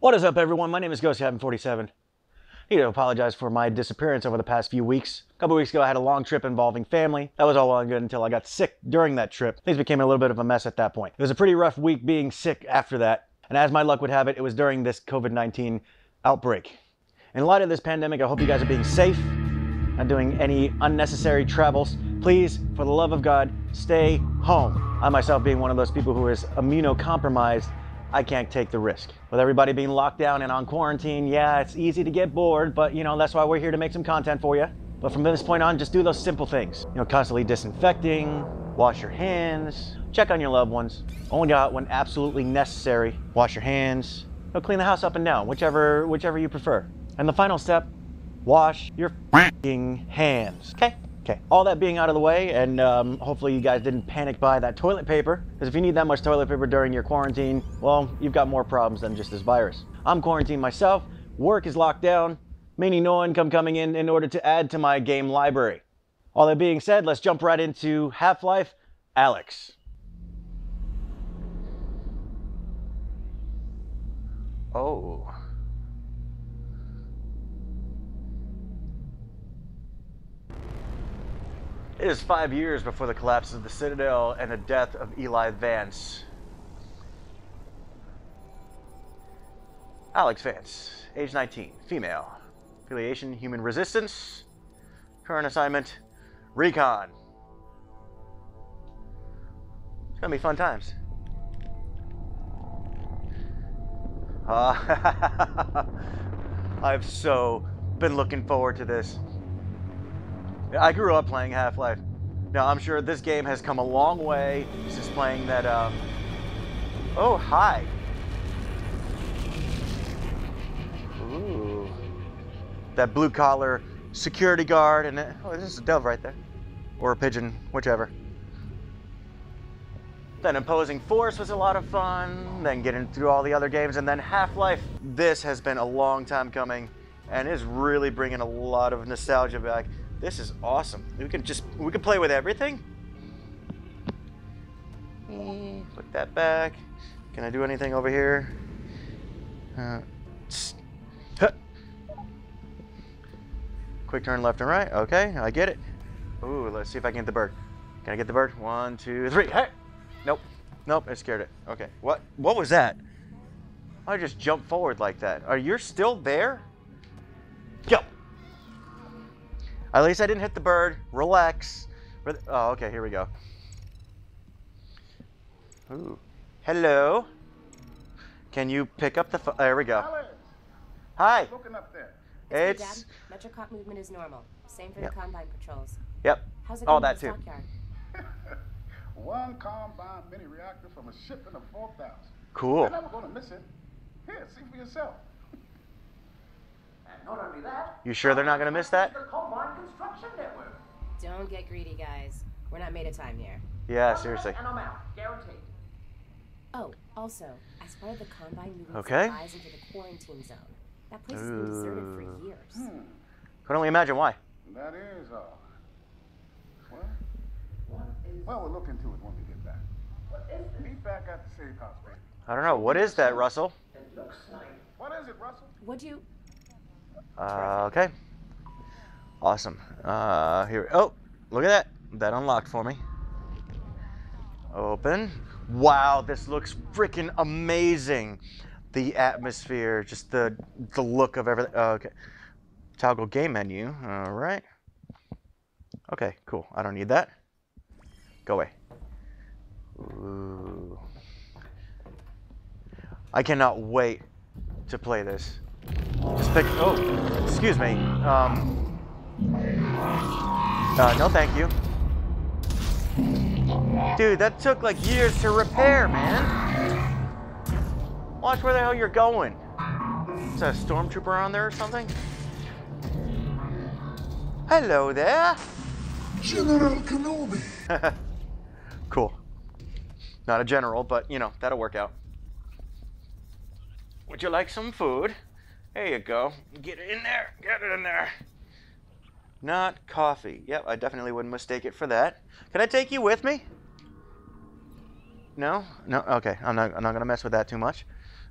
What is up, everyone? My name is GhostCpt47. I need to apologize for my disappearance over the past few weeks. A couple weeks ago, I had a long trip involving family. That was all well and good until I got sick during that trip. Things became a little bit of a mess at that point. It was a pretty rough week being sick after that. And as my luck would have it, it was during this COVID-19 outbreak. In light of this pandemic, I hope you guys are being safe, not doing any unnecessary travels. Please, for the love of God, stay home. I myself being one of those people who is immunocompromised, I can't take the risk. With everybody being locked down and on quarantine, yeah, it's easy to get bored, but you know, that's why we're here to make some content for you. But from this point on, just do those simple things. You know, constantly disinfecting, wash your hands, check on your loved ones. Only out when absolutely necessary. Wash your hands, you know, clean the house up and down, whichever you prefer. And the final step, wash your f***ing hands, okay? Okay, all that being out of the way, and hopefully you guys didn't panic buy that toilet paper, because if you need that much toilet paper during your quarantine, well, you've got more problems than just this virus. I'm quarantined myself, work is locked down, meaning no income coming in order to add to my game library. All that being said, let's jump right into Half-Life Alyx. Oh. It is 5 years before the collapse of the Citadel and the death of Eli Vance. Alyx Vance, age 19, female. Affiliation, human resistance. Current assignment, recon. It's gonna be fun times. I've so been looking forward to this. I grew up playing Half-Life. Now, I'm sure this game has come a long way since playing that, Oh, hi! Ooh. That blue-collar security guard and... Oh, this is a dove right there. Or a pigeon, whichever. Then Opposing Force was a lot of fun, then getting through all the other games, and then Half-Life. This has been a long time coming, and is really bringing a lot of nostalgia back. This is awesome. We can play with everything. Put that back. Can I do anything over here? Quick turn left and right. Okay, I get it. Ooh, let's see if I can get the bird. Can I get the bird? 1, 2, 3. Hey! Nope. Nope, I scared it. Okay. What was that? I just jumped forward like that. Are you still there? Yo! At least I didn't hit the bird. Relax. Oh, okay, here we go. Ooh. Hello. Can you pick up the phone? There we go. Alice. Hi. Looking up there. It's me, Dad. Metrocop movement is normal. Same for the Combine patrols. Yep. How's it going in the stockyard? One Combine mini reactor from a ship in the 4000. Cool. You're never going to miss it. Here, see for yourself. And not only that, you sure they're not going to miss that? The Combine construction network. Don't get greedy, guys. We're not made of time here. Yeah, seriously. And I'm out, guaranteed. Oh, also, as part of the Combine moving supplies into the quarantine zone, that place has been deserted for years. Can only imagine why. That is all. Well, we'll look into it when we get back. What is this? Meet back at the city house, baby. I don't know. What is that, Russel? It looks like. What is it, Russel? Would you? Okay. Awesome. Here. Oh, look at that. That unlocked for me. Open. Wow, this looks freaking amazing. The atmosphere, just the look of everything. Okay. Toggle game menu. All right. Okay, cool. I don't need that. Go away. Ooh. I cannot wait to play this. Just pick, oh, excuse me. No thank you. Dude, that took like years to repair, man. Watch where the hell you're going. Is that a stormtrooper on there or something? Hello there. General Kenobi. Cool. Not a general, but you know, that'll work out. Would you like some food? There you go. Get it in there. Get it in there. Not coffee. Yep, I definitely wouldn't mistake it for that. Can I take you with me? No? No? Okay. I'm not gonna mess with that too much.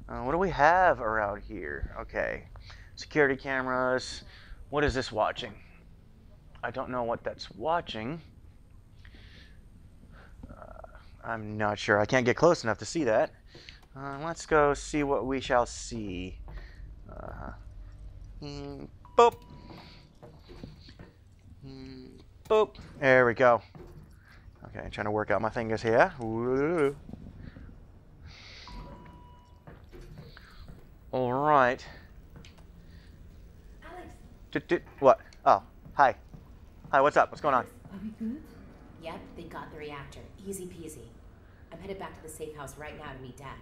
What do we have around here? Okay. Security cameras. What is this watching? I don't know what that's watching. I'm not sure. I can't get close enough to see that. Let's go see what we shall see. Boop. Boop. There we go. Okay, I'm trying to work out my fingers here. Ooh. All right. Alyx. What? Oh, hi. Hi, what's up? What's going on? Are we good? Yep, they got the reactor. Easy peasy. I'm headed back to the safe house right now to meet Dad.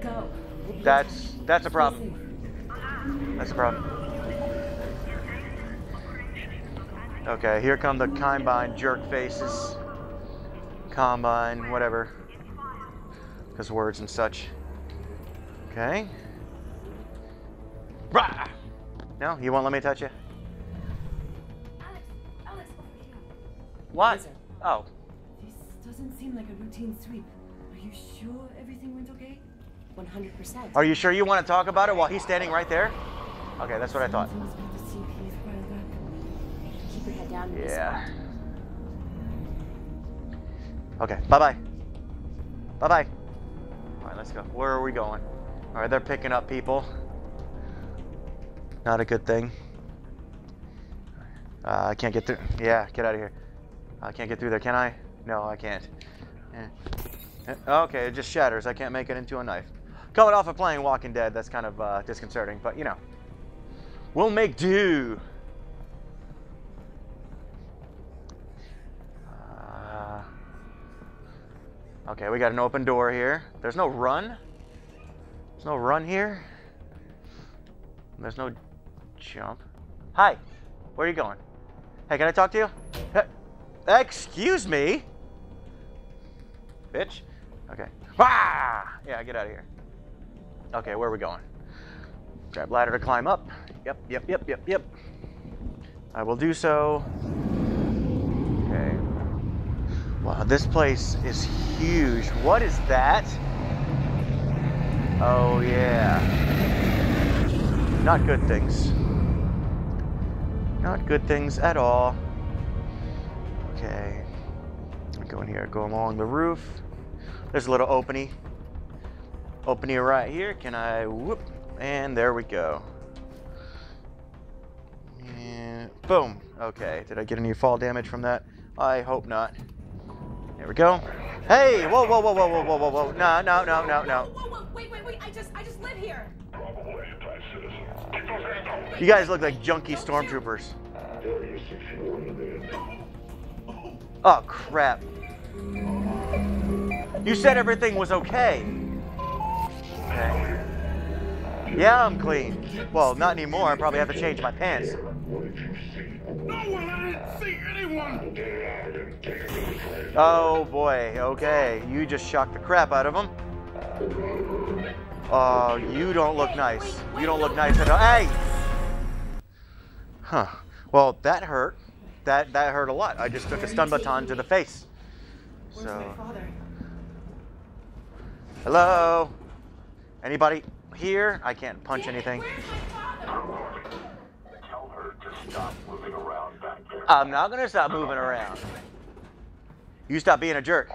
Go. That's a problem. That's a problem. Okay, here come the Combine jerk faces. Combine, whatever. Because words and such. Okay. Rah! No, you won't let me touch you? What? Oh. This doesn't seem like a routine sweep. Are you sure everything went okay? 100%. Are you sure you want to talk about it while he's standing right there? Okay, that's what I thought. Keep your head down. Yeah. Okay, bye-bye. Bye-bye. All right, let's go. Where are we going? All right, they're picking up people. Not a good thing. I can't get through. Yeah, get out of here. I can't get through there, can I? No, I can't. Okay, it just shatters. I can't make it into a knife. Coming off of playing Walking Dead, that's kind of disconcerting, but you know. We'll make do. Okay, we got an open door here. There's no run. There's no run here. There's no jump. Hi, where are you going? Hey, can I talk to you? Hey. Excuse me, bitch. Okay. Wah! Yeah, get out of here. Okay, where are we going? Grab ladder to climb up. Yep. I will do so. Okay. Wow, this place is huge. What is that? Oh, yeah. Not good things. Not good things at all. Okay, go in here, go along the roof. There's a little opening right here. Can I whoop? And there we go. And boom. Okay, did I get any fall damage from that? I hope not. There we go. Hey, whoa. No. Wait, I just live here. Probable anti-citizen. Keep those hands off. You guys look like junkie stormtroopers. Oh, crap. You said everything was okay. Okay. Yeah, I'm clean. Well, not anymore. I probably have to change my pants. Oh, boy. Okay. You just shocked the crap out of him. Oh, you don't look nice. You don't look nice at all. Hey! Huh. Well, that hurt. That hurt a lot. I just took a stun baton to the face. Where's my father? Hello? Anybody here? I can't punch anything. Tell her to stop moving around back there. I'm not gonna stop moving around. You stop being a jerk.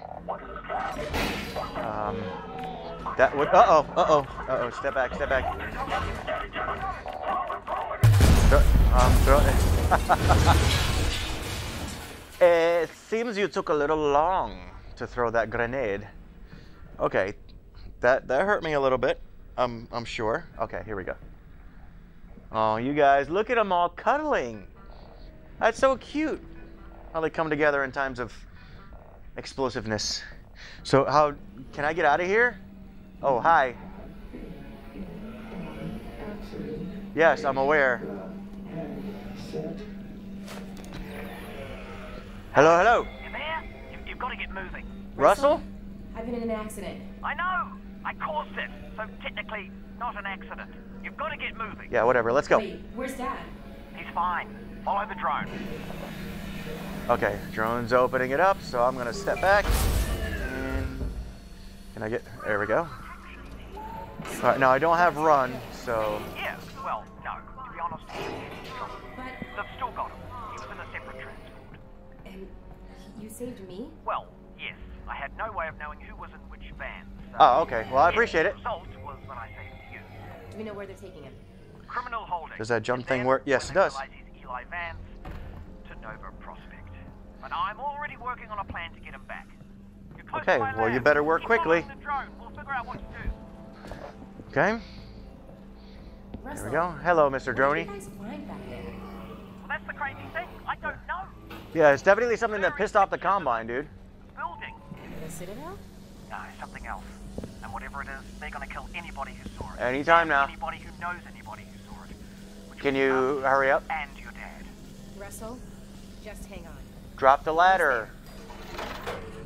That would step back. Throw it. It seems you took a little long to throw that grenade. Okay, that hurt me a little bit, I'm sure. Okay, here we go. Oh, you guys, look at them all cuddling. That's so cute. How they come together in times of explosiveness. So how, can I get out of here? Oh, hi. Yes, I'm aware. Hello, hello. You've got to get moving. Russel? I've been in an accident. I know. I caused it. So technically, not an accident. You've got to get moving. Yeah, whatever. Let's go. Wait, where's Dad? He's fine. Follow the drone. Okay, drone's opening it up, so I'm going to step back. And can I get... There we go. Sorry, no, I don't have run, so... Yes, well, no. To be honest, he's in trouble. They've still got him. He was in a separate transport. And you saved me? Well, yes. I had no way of knowing who was in which van, so... Oh, okay. Well, I appreciate it. The result was that I saved you. Do we know where they're taking him? Criminal holding. Does that jump thing work? Yes, it does. He's Eli Vance to Nova Prospect. And I'm already working on a plan to get him back. Okay, well, you better work quickly. We'll figure out what to do. Okay. Russell, there we go. Hello, Mr. Droney. Well, that's the crazy thing. I don't know. Yeah, it's definitely something that pissed off the Combine, dude. Building. The Citadel? No, something else. And whatever it is, they're gonna kill anybody who saw it. Anytime now. Anybody who knows anybody who saw it. Can you hurry up? And your dad. Russell, just hang on. Drop the ladder.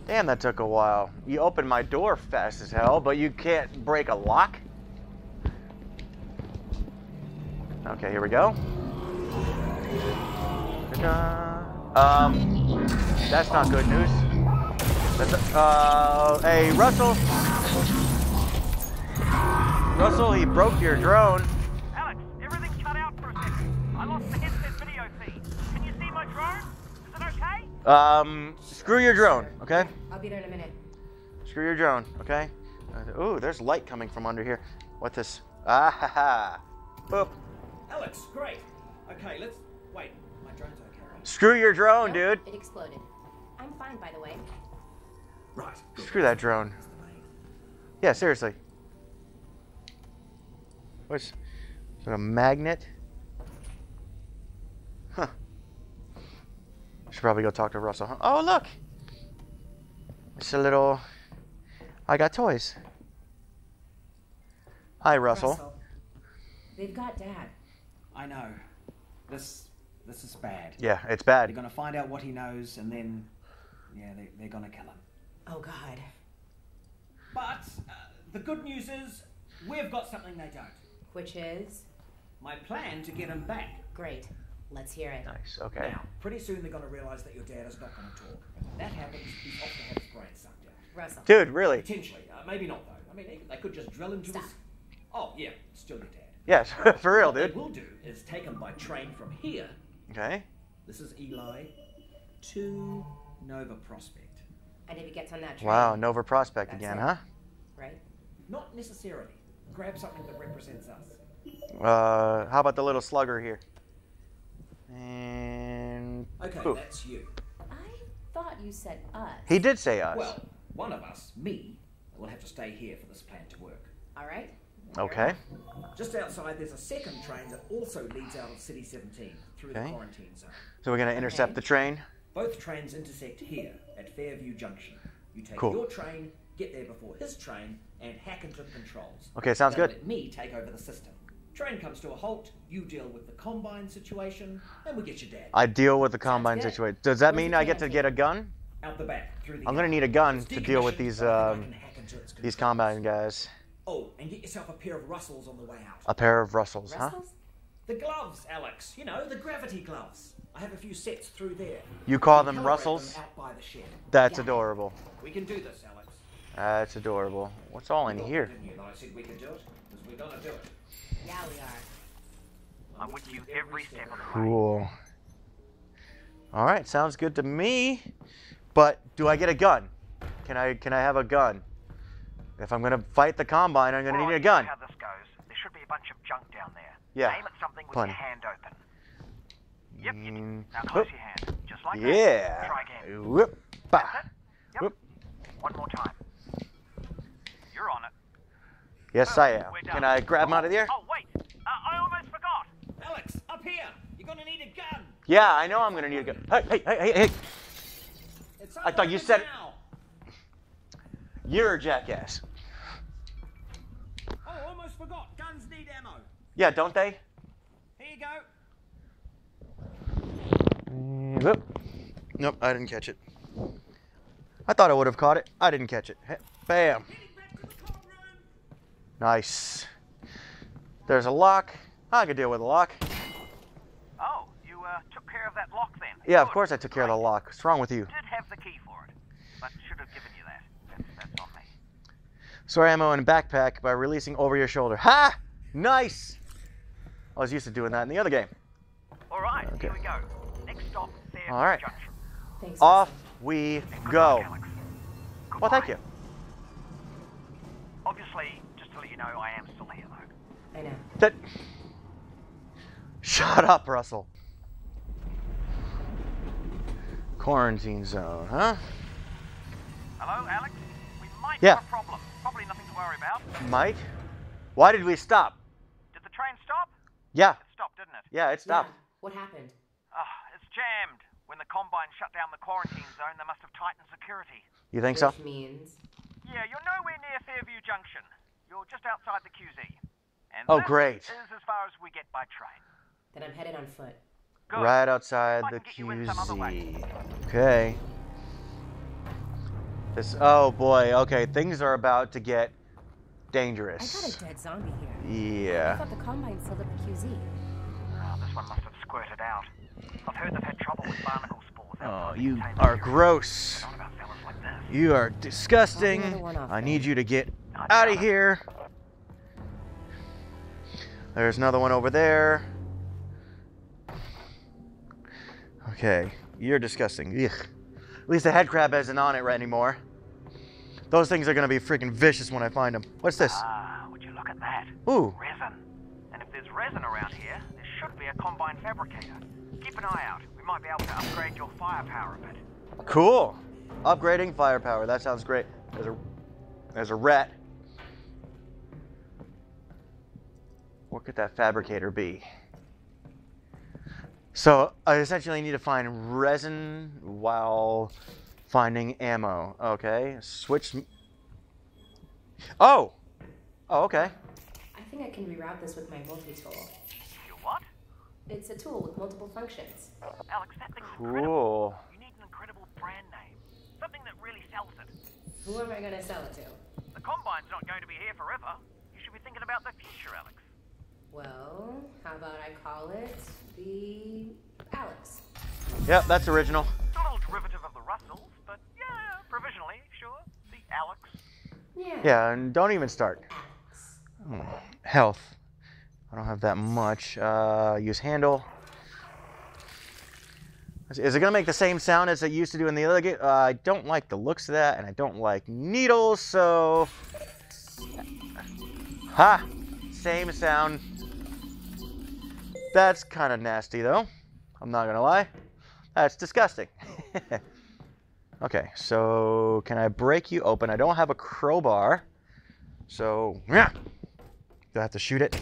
Damn, that took a while. You opened my door fast as hell, but you can't break a lock? Okay, here we go. That's not good news. That's hey, Russell! Russell, he broke your drone. Alyx, everything cut out for a second. I lost the headset video feed. Can you see my drone? Is it okay? Screw your drone, okay? I'll be there in a minute. Screw your drone, okay? Ooh, there's light coming from under here. What's this? Ah ha ha. Boop. Alyx, great. Okay, let's wait. My drone's okay, right? Screw your drone, dude. It exploded. I'm fine, by the way. Right. Screw that drone. Yeah, seriously. What's is that, a magnet? Huh. Should probably go talk to Russell. Huh? Oh, look! It's a little... I got toys. Hi, Russell. They've got Dad. I know. This is bad. Yeah, it's bad. They're going to find out what he knows, and then... Yeah, they're going to kill him. Oh, God. But the good news is we've got something they don't. Which is? My plan to get him back. Great. Let's hear it. Nice, okay. Now, pretty soon they're going to realize that your dad is not going to talk. And when that happens, he's off to have his brain sucked out. Russell. Dude, really? Potentially. Maybe not, though. I mean, they could just drill into his... Oh, yeah, still your dad. Yes, for real, dude. What we'll do is take him by train from here. Okay. This is Eli to Nova Prospect. And if he gets on that train... Wow, Nova Prospect again, huh? Right? Not necessarily. Grab something that represents us. How about the little slugger here? And okay, ooh. That's you. I thought you said us. He did say us. Well, one of us, me, will have to stay here for this plan to work. All right. Okay. Just outside, there's a second train that also leads out of City 17 through the quarantine zone. So we're going to intercept the train. Both trains intersect here at Fairview Junction. You take your train, get there before his train, and hack into the controls. Okay, sounds good. Let me take over the system. Train comes to a halt, you deal with the Combine situation, and we get your dad. I deal with the Combine situation. Does that mean I get to get a gun? Out the back, through the I'm going to need a gun to deal with these Combine guys. Oh, and get yourself a pair of Russells on the way out. A pair of Russells, huh? The gloves, Alyx. You know, the gravity gloves. I have a few sets through there. You call them Russells? Out by the shed. That's adorable. We can do this, Alyx. That's adorable. What's all in here? Didn't you know I said we could do it? Because we're going to do it. Yeah, we are. I'm with you every step of the way. Cool. All right, sounds good to me. But do I get a gun? Can I have a gun? If I'm gonna fight the Combine, I'm gonna need a gun. How this goes? There should be a bunch of junk down there. Yeah. Aim at something with your hand open. Yep. Now close your hand, just like that. Yeah. Try again. Whoop. That's it. Yep. Whoop. One more time. You're on it. Yes, I am. Can I grab him out of the air? Oh, wait. I almost forgot. Alyx, up here. You're going to need a gun. Yeah, I know I'm going to need a gun. Hey. I thought you said it. You're a jackass. Oh, almost forgot. Guns need ammo. Yeah, don't they? Here you go. Whoop. Nope, I didn't catch it. I thought I would have caught it. I didn't catch it. Bam. Nice. There's a lock. I could deal with a lock. Oh, you took care of that lock then? Yeah, of course I took care of the lock. What's wrong with you? I did have the key for it, but should have given you that. That's on me. Store ammo in backpack by releasing over your shoulder. Ha! Nice! I was used to doing that in the other game. Alright, okay. Here we go. Next stop, Fairview Junction. Thanks. Off we go. Well, thank you. Obviously, just to let you know, I am still here, though. I know. That... Shut up, Russell. Quarantine zone, huh? Hello, Alyx? We might have a problem. Probably nothing to worry about. Might? Why did we stop? Did the train stop? Yeah. It stopped, didn't it? Yeah, it stopped. Yeah. What happened? It's jammed. When the Combine shut down the quarantine zone, they must have tightened security. You think so? Which means? Yeah, you're nowhere near Fairview Junction. You're just outside the QZ. And oh, great. This is as far as we get by train. Then I'm headed on foot. Good. Right outside the QZ. Okay. This, oh boy, okay, things are about to get dangerous. I got a dead zombie here. Yeah. I thought the Combine sealed up the QZ. Oh, this one must have squirted out. I've heard they've had trouble with barnacle spores. Oh, you are gross. You are disgusting. I need you to get out of here. There's another one over there. Okay, you're disgusting. Ugh. At least the head crab isn't on it right anymore. Those things are gonna be freaking vicious when I find them. What's this? Would you look at that? Ooh. Resin. And if there's resin around here, there should be a Combine fabricator. Keep an eye out. We might be able to upgrade your firepower a bit. Cool. Upgrading firepower. That sounds great. There's a rat. What could that fabricator be? So I essentially need to find resin while finding ammo. Okay, switch. Oh! Oh, okay. I think I can reroute this with my multi-tool. Your what? It's a tool with multiple functions. Alyx, that thing's incredible. You need an incredible brand name. Something that really sells it. Who am I going to sell it to? The Combine's not going to be here forever. You should be thinking about the future, Alyx. Well, how about I call it the Alyx? Yep, that's original. It's a little derivative of the Russels, but yeah, provisionally, sure. The Alyx. Yeah. Yeah, and don't even start. Oh, health. I don't have that much. Use handle. Is it going to make the same sound as it used to do in the other game? I don't like the looks of that, and I don't like needles, so... Ha! Same sound. That's kind of nasty, though. I'm not going to lie. That's disgusting. Okay, so can I break you open? I don't have a crowbar, so yeah, do I have to shoot it?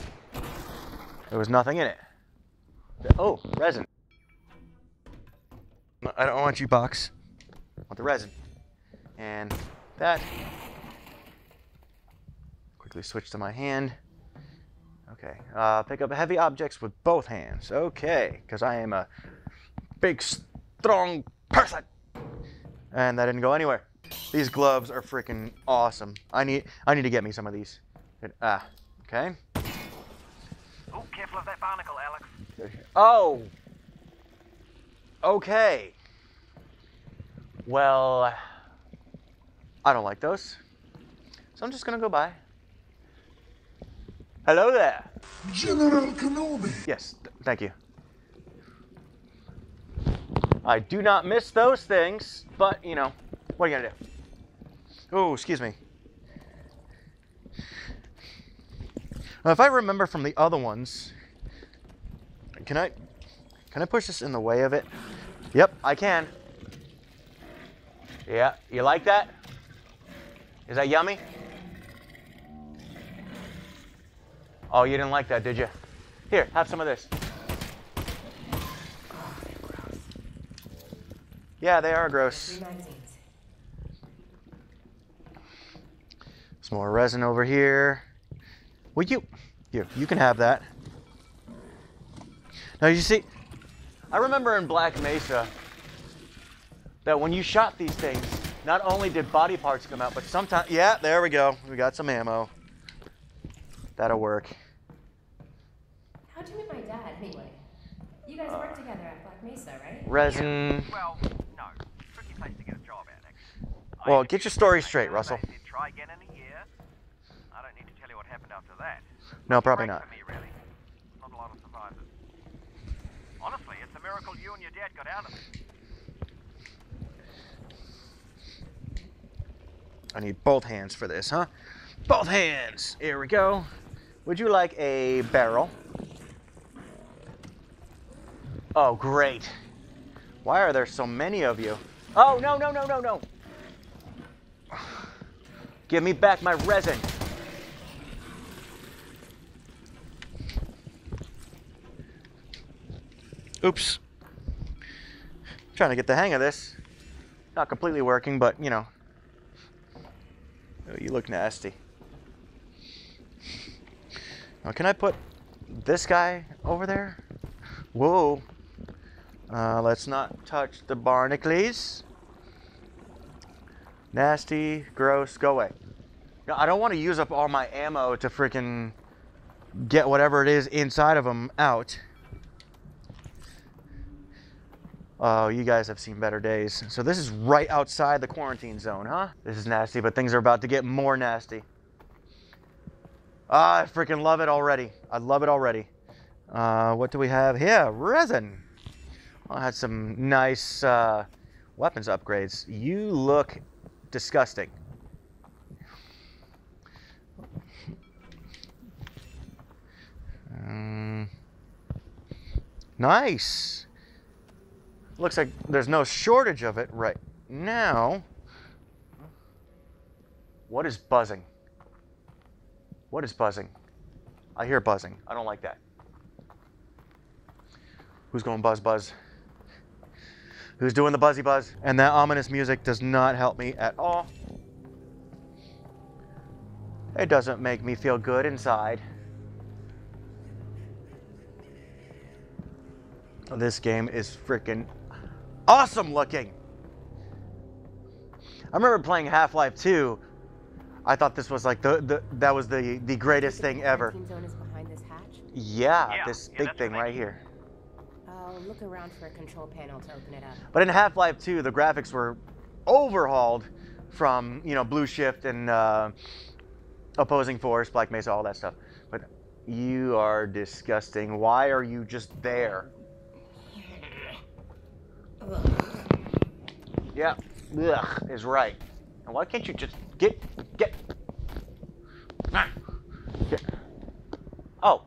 There was nothing in it. Oh, resin. I don't want you, box. I want the resin. And that. Quickly switch to my hand. Okay, pick up heavy objects with both hands. Okay, because I am a big, strong person. And that didn't go anywhere. These gloves are freaking awesome. I need to get me some of these. Okay. Oh, careful of that barnacle, Alyx. Oh! Okay. Well, I don't like those. So I'm just gonna go by. Hello there. General Kenobi. Yes, thank you. I do not miss those things, but you know, what are you gonna do? Oh, excuse me. Now, if I remember from the other ones, can I push this in the way of it? Yep, I can. Yeah, you like that? Is that yummy? Oh, you didn't like that, did you? Here, have some of this. Yeah, they are gross. Some more resin over here. Well, you can have that. Now, you see, I remember in Black Mesa that when you shot these things, not only did body parts come out, but sometimes, yeah, there we go. We got some ammo. That'll work. How'd you meet my dad, anyway? You guys worked together at Black Mesa, right? Resin. Yeah. Well, no. Tricky place to get a job at, actually. Well, get your story straight, Russell. Try again in a year, after that. No, probably not. Me, really. Not a lot of survivors. Honestly, it's a miracle you and your dad got out of it. I need both hands for this, huh? Both hands! Here we go. Would you like a barrel? Oh, great. Why are there so many of you? Oh, no, no, no, no, no. Give me back my resin. Oops. Trying to get the hang of this. Not completely working, but, you know. Oh, you look nasty. Now, can I put this guy over there? Whoa. Let's not touch the barnacles. Nasty, gross, go away. No, I don't want to use up all my ammo to freaking get whatever it is inside of them out. Oh, you guys have seen better days. So this is right outside the quarantine zone, huh? This is nasty, but things are about to get more nasty. Ah, I freaking love it already. I love it already. What do we have here? Resin. I had some nice weapons upgrades. You look disgusting. Nice. Looks like there's no shortage of it right now. What is buzzing? What is buzzing? I hear buzzing. I don't like that. Who's going buzz buzz? Who's doing the buzzy buzz? And that ominous music does not help me at all. It doesn't make me feel good inside. This game is freaking awesome looking. I remember playing Half-Life 2. I thought this was like the greatest thing ever. Zone is behind this hatch? Yeah, this big thing right here. I'll look around for a control panel to open it up. But in Half-Life 2, the graphics were overhauled from, you know, Blue Shift and Opposing Force, Black Mesa, all that stuff. But you are disgusting. Why are you just there? Yeah, ugh, is right. And why can't you just get? Oh,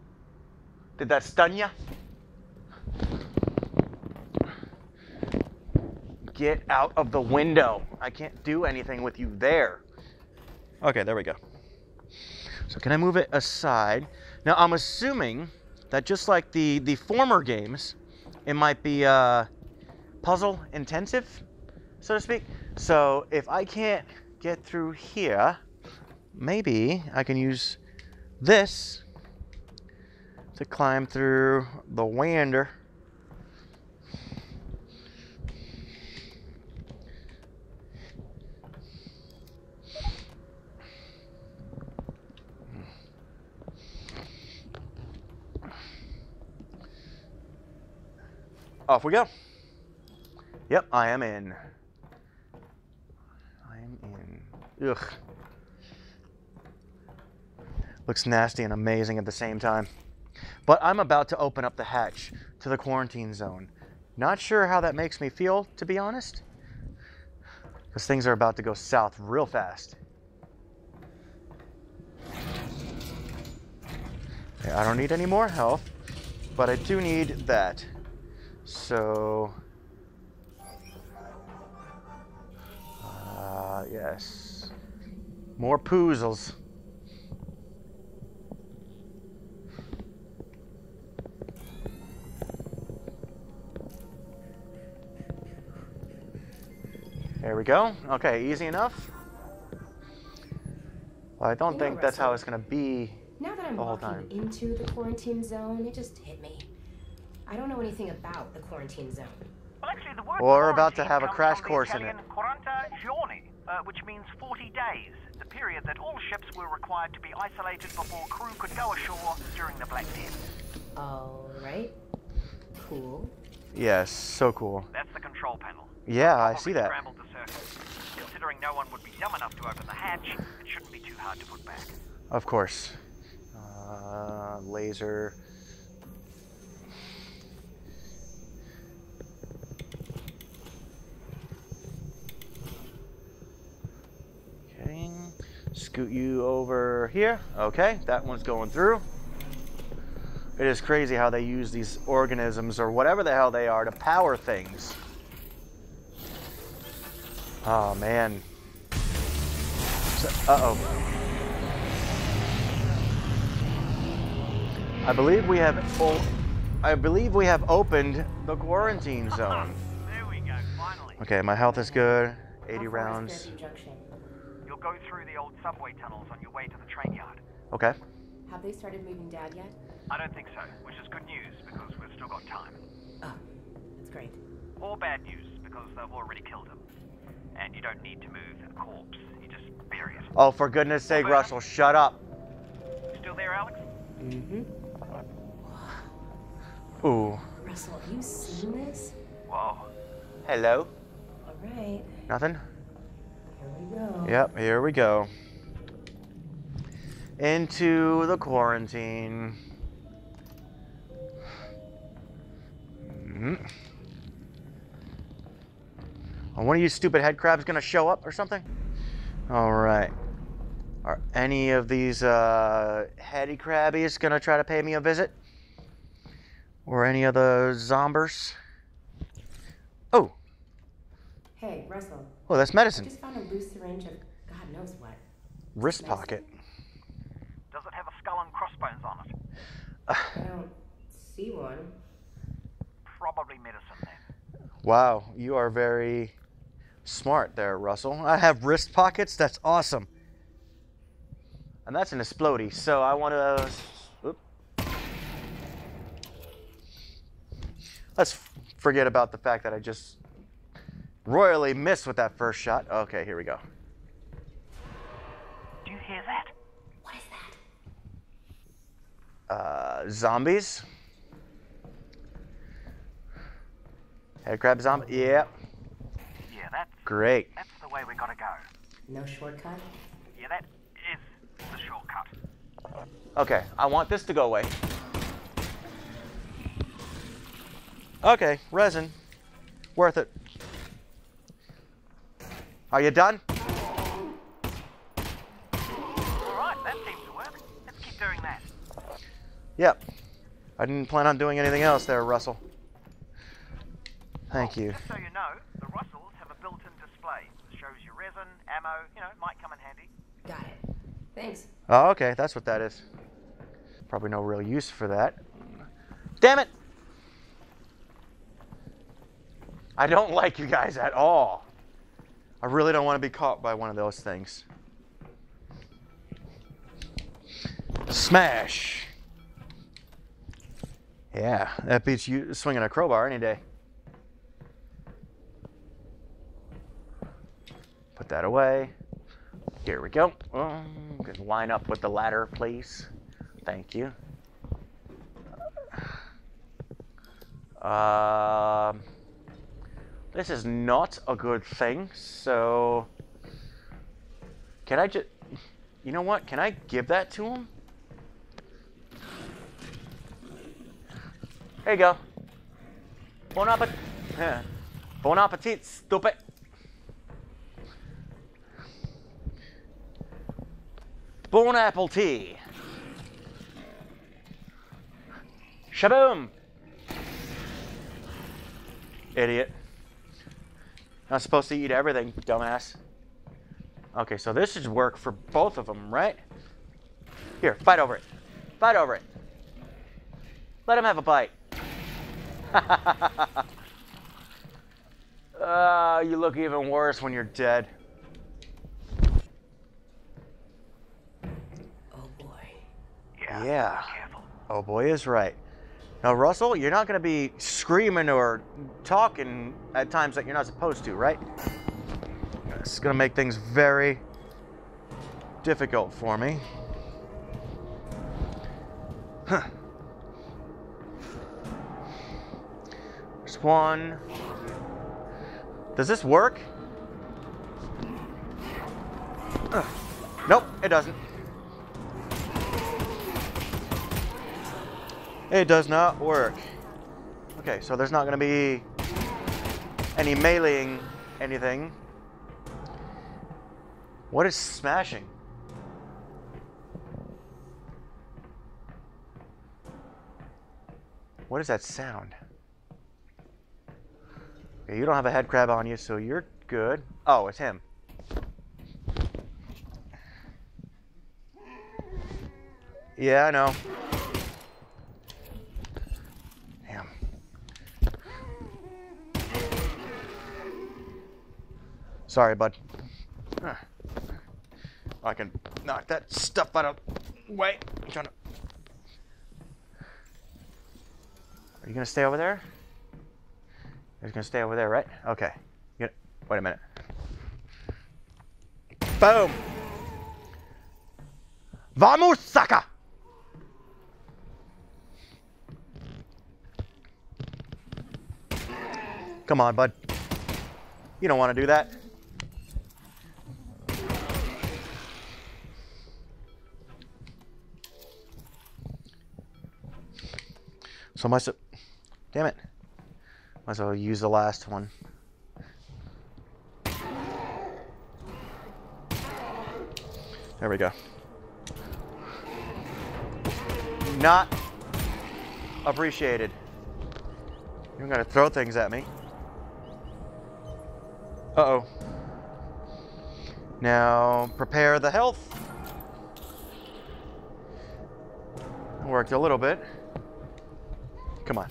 did that stun ya? Get out of the window. I can't do anything with you there. Okay, there we go. So can I move it aside? Now I'm assuming that just like the former games, it might be puzzle intensive, so to speak. So if I can't get through here, maybe I can use this to climb through the wander. Off we go. Yep, I am in. Ugh. Looks nasty and amazing at the same time. But I'm about to open up the hatch to the quarantine zone. Not sure how that makes me feel, to be honest. Because things are about to go south real fast. Yeah, I don't need any more health, but I do need that. So... yes. More poozles. There we go. Okay, easy enough. Well, I don't think that's how it's going to be now that I'm walking into the quarantine zone. It just hit me. I don't know anything about the quarantine zone. Well, actually, the word we're about to have a crash course in it. Which means 40 days, the period that all ships were required to be isolated before crew could go ashore during the Black Death. All right. Cool. Yes, so cool. That's the control panel. Yeah, I see that. Considering no one would be dumb enough to open the hatch, it shouldn't be too hard to put back. Of course. Laser. Okay, scoot you over here. Okay, that one's going through. It is crazy how they use these organisms or whatever the hell they are to power things. Oh man. Uh-oh. I believe we have opened the quarantine zone. There we go, finally. Okay, my health is good. 80 rounds. You'll go through the old subway tunnels on your way to the train yard. Okay. Have they started moving Dad yet? I don't think so, which is good news because we've still got time. Oh, that's great. Or bad news because they've already killed him. And you don't need to move a corpse. You just bury it. Oh, for goodness sake, Russell, shut up. Still there, Alyx? Mm-hmm. Ooh. Russell, have you seen this? Whoa. Hello. All right. Nothing? Here we go. Yep, here we go. Into the quarantine. Mm-hmm. Are one of you stupid head crabs gonna show up or something? All right. Are any of these heady crabbies gonna try to pay me a visit? Or any of the zombers? Oh. Hey, Russell. Oh, that's medicine. I just found a loose syringe of God knows what. Wrist pocket. Does it have a skull and crossbones on it? I don't see one. Probably medicine then. Wow, you are very smart there, Russell. I have wrist pockets. That's awesome. And that's an explodey, so I want to... Let's forget about the fact that I just royally missed with that first shot. Okay, here we go. Do you hear that? What is that? Zombies? Head crab zombie? Yeah. Yeah, that's... Great. That's the way we gotta go. No shortcut? Yeah, that is the shortcut. Okay, I want this to go away. Okay, resin. Worth it. Are you done? Alright, that seems to work. Let's keep doing that. Yep. I didn't plan on doing anything else there, Russell. Thank you. Just so you know, the Russells have a built-in display that shows your resin, ammo, you know, it might come in handy. Got it. Thanks. Oh, okay, that's what that is. Probably no real use for that. Damn it! I don't like you guys at all. I really don't want to be caught by one of those things. Smash! Yeah, that beats you swinging a crowbar any day. Put that away. Here we go. Good. Line up with the ladder, please. Thank you. This is not a good thing, so... Can I just... You know what? Can I give that to him? There you go. Bon appetit. Bon appetit, stupid. Bon apple tea. Shaboom! Idiot. Not supposed to eat everything, dumbass. Okay, so this should work for both of them, right? Here, fight over it. Fight over it. Let him have a bite. You look even worse when you're dead. Yeah. Oh boy is right. Now, Russell, you're not going to be screaming or talking at times that you're not supposed to, right? It's going to make things very difficult for me. Huh. There's one. Does this work? Nope, it doesn't. It does not work. Okay, so there's not going to be any meleeing anything. What is smashing? What is that sound? Okay, you don't have a head crab on you, so you're good. Oh, it's him. Yeah, I know. Damn. Sorry, bud. I can knock that stuff out of the way. I'm trying to... Are you going to stay over there? You're going to stay over there, right? Okay. Wait a minute. Boom! Vamos, Saka! Come on, bud. You don't want to do that. So I must... Damn it. Might as well use the last one. There we go. Not appreciated. You're gonna throw things at me. Uh-oh. Now, prepare the health. Worked a little bit. Come on.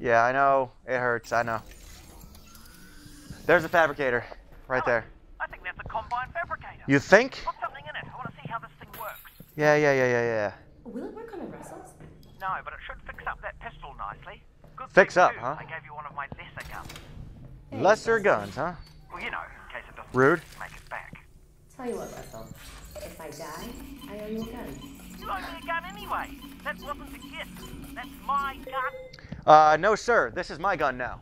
Yeah, I know. It hurts. I know. There's a fabricator. Right there. I think that's a Combine fabricator. You think? Put something in it. I want to see how this thing works. Yeah. Will it work on a Russel's? No, but it should fix up that pistol nicely. Good fix up, too, huh? I gave you one of my lesser guns. Hey, lesser guns, huh? Well, you know, in case it doesn't make it back. Tell you what, Russell. If I die, I owe you a gun. You owe me a gun anyway. That wasn't a gift. That's my gun. No, sir. This is my gun now.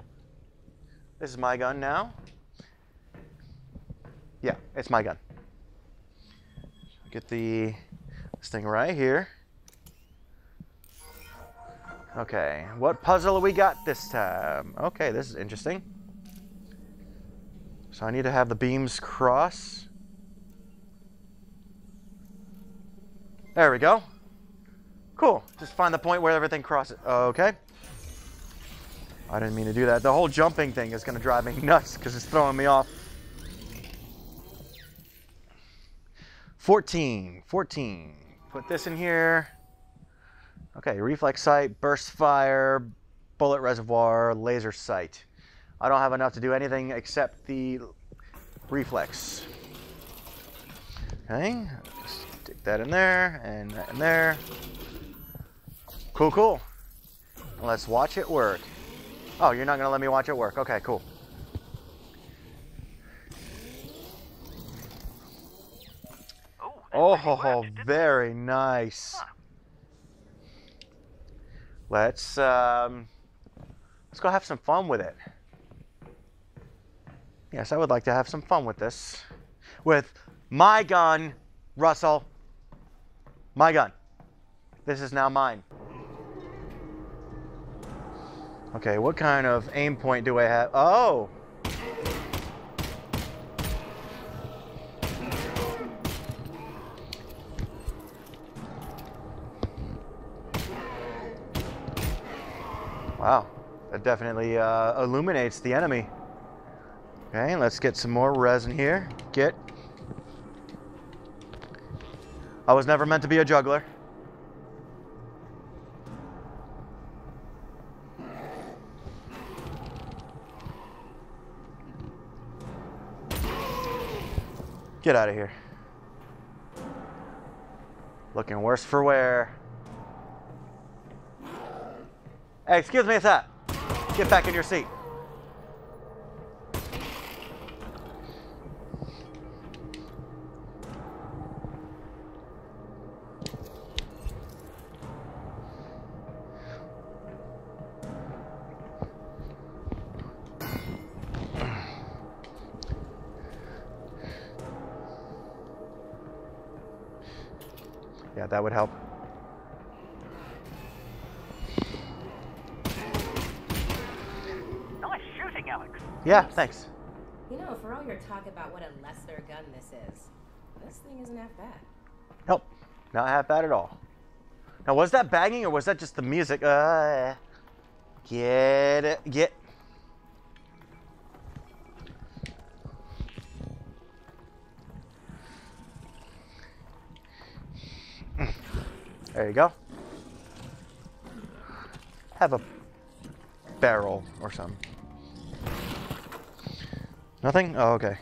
This is my gun now. Yeah, it's my gun. Get the this thing right here. Okay, what puzzle have we got this time? Okay, this is interesting. So I need to have the beams cross. There we go. Cool. Just find the point where everything crosses. Okay. I didn't mean to do that. The whole jumping thing is going to drive me nuts because it's throwing me off. 14. Put this in here. Okay, reflex sight, burst fire, bullet reservoir, laser sight. I don't have enough to do anything except the reflex. Okay. Stick that in there, and that in there. Cool. Let's watch it work. Oh, you're not going to let me watch it work. Okay, cool. Oh, very nice. Let's go have some fun with it. Yes, I would like to have some fun with this. With my gun, Russell. My gun. This is now mine. Okay, what kind of aim point do I have? Oh! Wow, that definitely illuminates the enemy. Okay, let's get some more resin here. I was never meant to be a juggler. Get out of here. Looking worse for wear. Hey, excuse me, sir. Get back in your seat. Yeah, that would help. using Alyx. Yeah, thanks. You know, for all your talk about what a lesser gun this thing isn't half bad. Nope, not half bad at all. Now, was that banging or was that just the music? Get it, get. There you go. Have a barrel or something. Nothing? Oh, okay.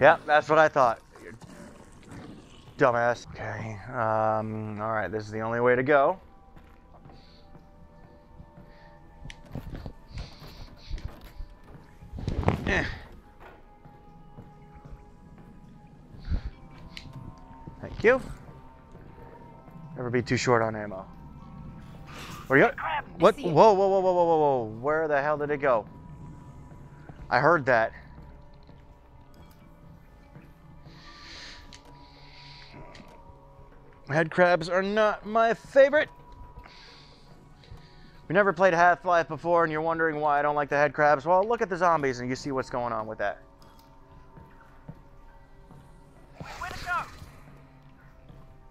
Yeah, that's what I thought. Dumbass. Okay. Alright, this is the only way to go. Eh. Thank you. Never be too short on ammo. Where you? What? Whoa, whoa, whoa, whoa, whoa, whoa, whoa! Where the hell did it go? I heard that. Head crabs are not my favorite. We never played Half-Life before, and you're wondering why I don't like the head crabs. Well, look at the zombies, and you see what's going on with that.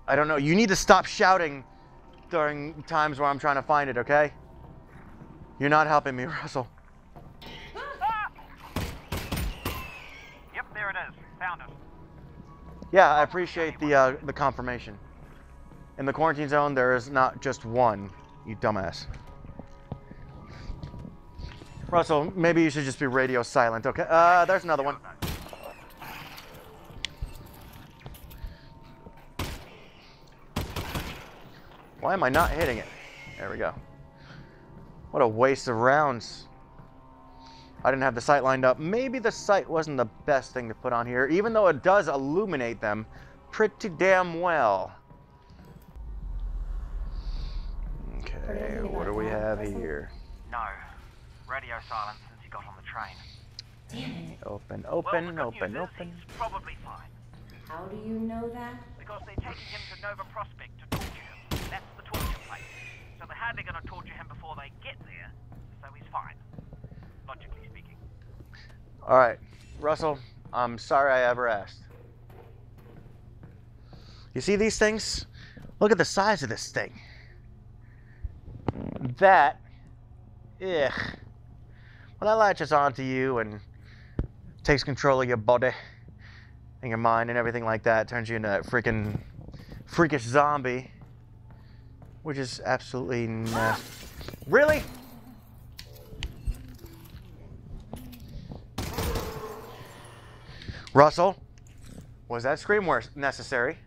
I don't know. You need to stop shouting during times where I'm trying to find it, okay? You're not helping me, Russell. Ah! Yep, there it is. Found it. Yeah, I appreciate the confirmation. In the quarantine zone, there is not just one, you dumbass. Russell, maybe you should just be radio silent, okay? There's another one. Why am I not hitting it? There we go. What a waste of rounds. I didn't have the sight lined up. Maybe the sight wasn't the best thing to put on here, even though it does illuminate them pretty damn well. Okay, what do we have here? No. Radio silence since you got on the train. Open, open, open, open. He's probably fine. How do you know that? Because they're taking him to Nova Prospect to torture him. That's the torture place. So they're hardly going to torture him before they get there, so he's fine. Logically speaking. All right, Russell, I'm sorry I ever asked. You see these things? Look at the size of this thing. That, ugh. Well, that latches onto you and takes control of your body and your mind and everything like that. Turns you into a freaking freakish zombie, which is absolutely nasty. Really? Russell, was that scream necessary?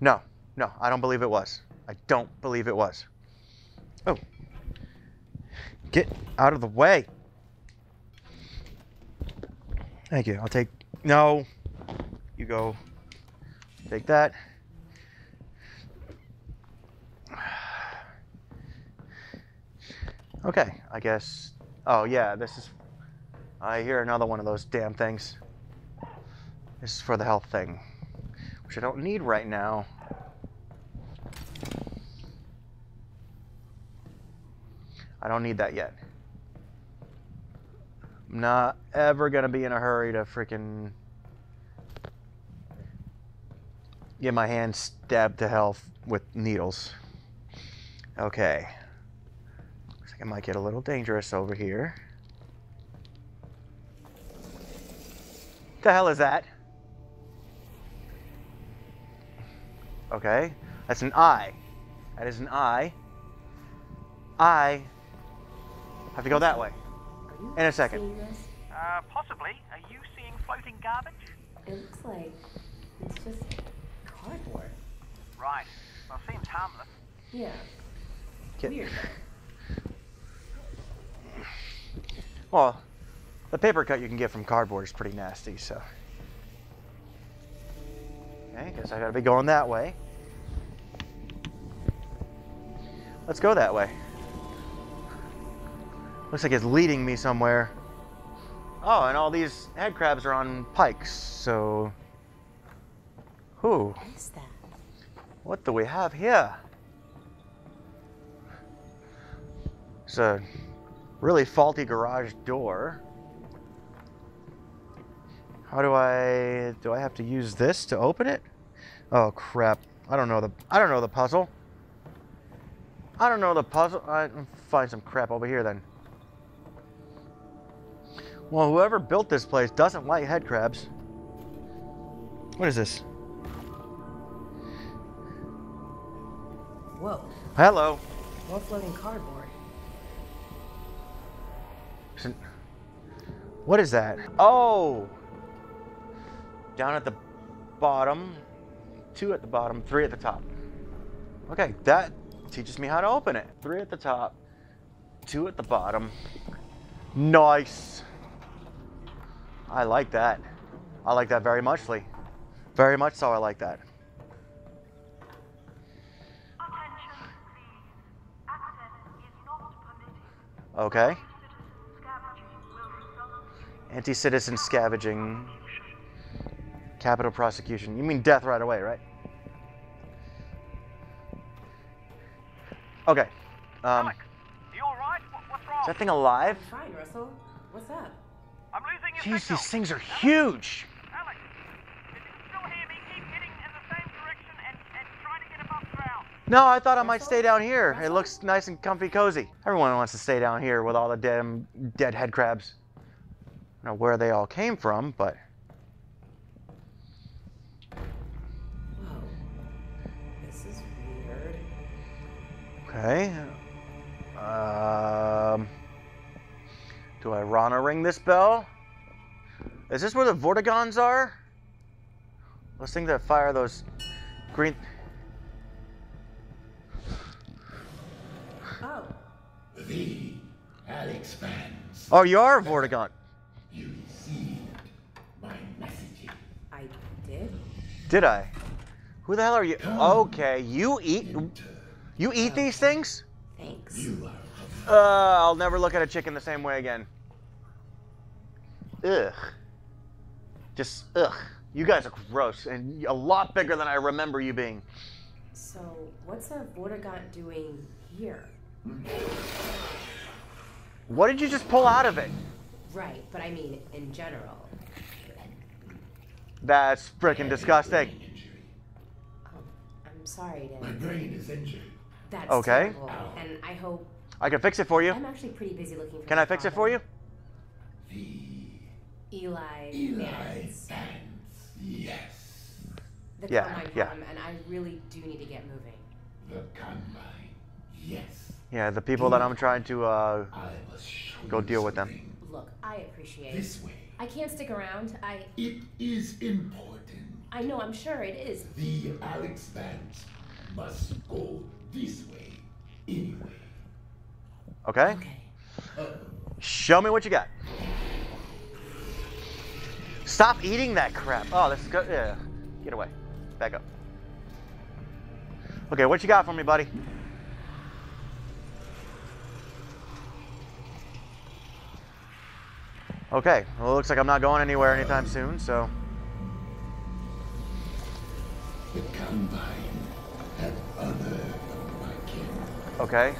No, no, I don't believe it was. I don't believe it was. Oh, get out of the way. Thank you, I'll take, no, you go, take that. Okay, I guess, oh yeah, this is, I hear another one of those damn things. This is for the health thing, which I don't need right now. I don't need that yet. I'm not ever gonna be in a hurry to freaking get my hand stabbed to hell with needles. Okay. Looks like it might get a little dangerous over here. The hell is that? Okay, that's an eye. That is an eye. I have to go that way. In a second. Possibly. Are you seeing floating garbage? It looks like it's just cardboard. Right. Well, it seems harmless. Yeah. Weird. Well, the paper cut you can get from cardboard is pretty nasty, so. Okay, guess I gotta be going that way. Let's go that way. Looks like it's leading me somewhere. Oh, and all these head crabs are on pikes, so. Who? What is that? What do we have here? It's a really faulty garage door. How do I have to use this to open it? Oh crap. I don't know the puzzle. I don't know the puzzle. I'll find some crap over here then. Well, whoever built this place doesn't like head crabs. What is this? Whoa. Hello. More floating cardboard. What is that? Oh! Down at the bottom. Two at the bottom, three at the top. Okay, that teaches me how to open it. Three at the top, two at the bottom. Nice! I like that. I like that very much, Lee. Very much so, I like that. Okay. Anti-citizen scavenging. Capital prosecution. You mean death right away, right? Okay. Alyx, you all right? What's wrong? Is that thing alive? I'm fine, Russell. What's up? I'm losing your signal. Jeez, these things are huge. Alyx, if you still hear me, keep heading in the same direction and try to get above ground. No, I thought I might stay down here. It looks nice and comfy cozy. Everyone wants to stay down here with all the damn dead head crabs. I don't know where they all came from, but... Whoa. This is weird. Okay. Do I want to ring this bell? Is this where the Vortigaunts are? Those things that fire those green... Oh. The Alyx Vance. Oh, you are a Vortigaunt. You received my messages. I did? Did I? Who the hell are you? Okay, you eat these things? Thanks. You are I'll never look at a chicken the same way again. Ugh. Just ugh. You guys are gross and a lot bigger than I remember you being. So what's a Vortigaunt doing here? What did you just pull out of it? Right, but I mean, in general. That's freaking disgusting. I'm sorry, Dad. My brain is injured. That's okay. Terrible, and I hope... I can fix it for you. I'm actually pretty busy looking for... Can I fix it for you? The... Eli Vance. Yes. The Combine problem, and I really do need to get moving. The Combine, yes. Yeah, the people that I'm trying to go deal with them. Look, I appreciate this way. I can't stick around. It is important. I know, I'm sure it is. The Alyx Vance must go this way anyway. Okay. Okay. Show me what you got. Stop eating that crap. Oh, let's go. Yeah. Get away. Back up. Okay, what you got for me, buddy? Okay, well, it looks like I'm not going anywhere anytime soon, so... The Combine have other like it. Okay.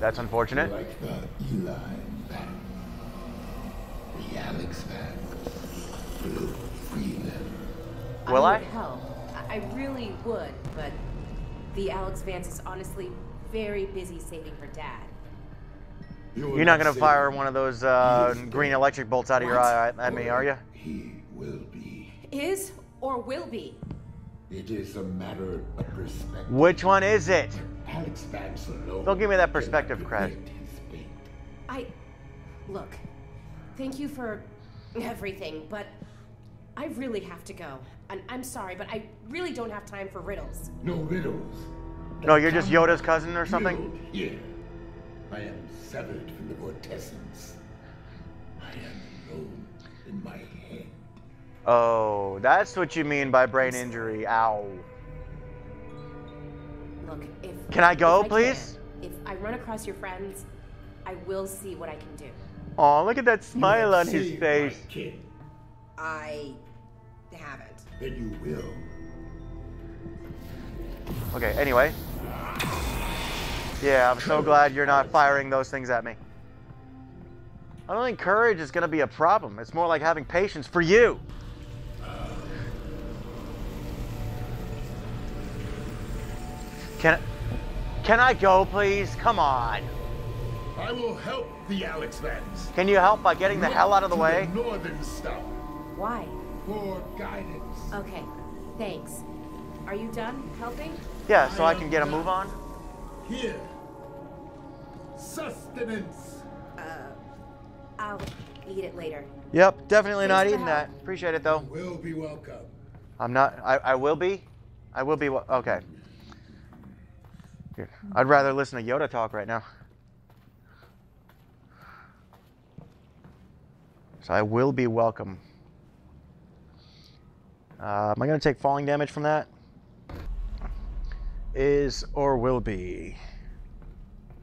That's unfortunate. Like the Eli Vance, the Alyx Vance will free them. Will I? I really would, but the Alyx Vance is honestly very busy saving her dad. You're not going to fire one of those green electric bolts out of your eye at me, are you? He will be. Is or will be? It is a matter of perspective. Which one is it? Alyx Vance alone. Don't give me that perspective crap. Look, thank you for everything, but I really have to go. And I'm sorry, but I really don't have time for riddles. No riddles. No, you're just Yoda's cousin or something? Yeah. I am severed from the vortessence. I am alone in my head. Oh, that's what you mean by brain injury. Ow. Look, if... Can I go, please? If I run across your friends, I will see what I can do. Aw, look at that smile on his face. My kid. I haven't. Then you will. Okay, anyway. Yeah, I'm so glad you're not firing those things at me. I don't think courage is going to be a problem. It's more like having patience for you. Can I go, please? Come on. I will help the Alyx Vance. Can you help by getting the hell out of the way? Northern stuff. Why? For guidance. Okay, thanks. Are you done helping? Yeah, so I can get a move on. Here. Sustenance. I'll eat it later. Yep, definitely not eating that. Appreciate it though. Will be welcome. I'm not. I will be. I will be. Okay. Here. I'd rather listen to Yoda talk right now. So I will be welcome. Am I going to take falling damage from that? Is or will be?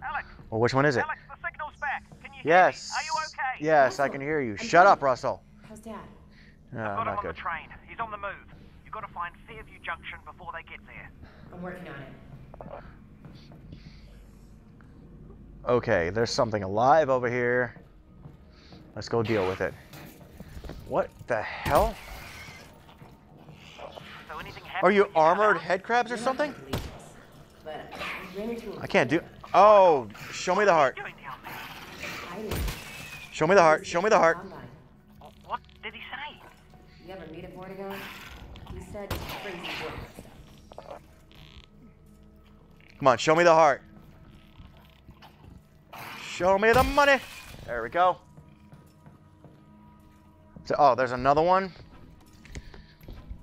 Alyx. Well, which one is it? Alyx, the signal's back. Can you hear me? Are you okay? Yes, Russell, I can hear you. Shut up, Russell. How's Dad? No, I've got him on the train. He's on the move. You've got to find Fairview Junction before they get there. I'm working on it. Okay, there's something alive over here. Let's go deal with it. What the hell? So are you armored headcrabs or something? I can't do. Oh, show me the heart. Show me the heart. Show me the heart. What did he say? You ever meet a Vortigaunt? He said crazy stuff. Come on, show me the heart. Show me the money. There we go. So, oh, there's another one.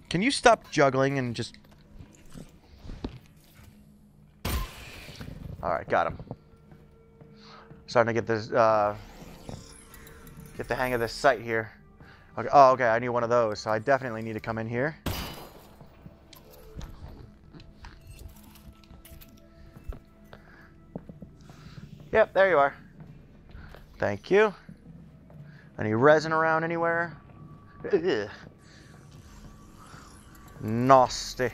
Can you stop juggling and just... Alright, got him. Starting to get this, get the hang of this sight here. Okay. Oh, okay, I need one of those, so I definitely need to come in here. Yep, there you are. Thank you. Any resin around anywhere? Ugh. Nasty.